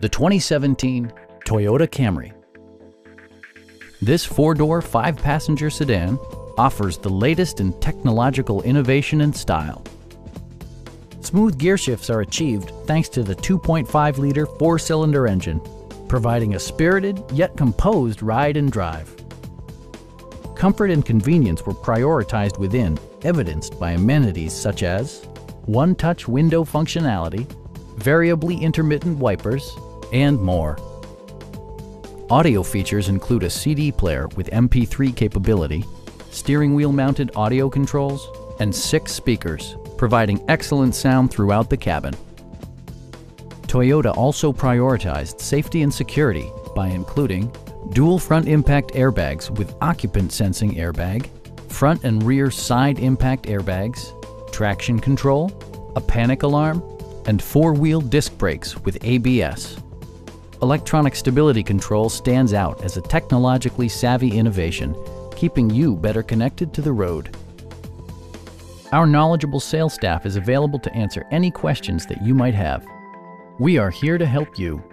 the 2017 Toyota Camry. This four-door, five-passenger sedan offers the latest in technological innovation and style. Smooth gear shifts are achieved thanks to the 2.5-liter four-cylinder engine, providing a spirited yet composed ride and drive. Comfort and convenience were prioritized within, evidenced by amenities such as one-touch window functionality, variably intermittent wipers, and more. Audio features include a CD player with MP3 capability, steering wheel-mounted audio controls, and 6 speakers, providing excellent sound throughout the cabin. Toyota also prioritized safety and security by including dual front impact airbags with occupant sensing airbag, front and rear side impact airbags, traction control, a panic alarm, and four-wheel disc brakes with ABS. Electronic stability control stands out as a technologically savvy innovation, keeping you better connected to the road. Our knowledgeable sales staff is available to answer any questions that you might have. We are here to help you.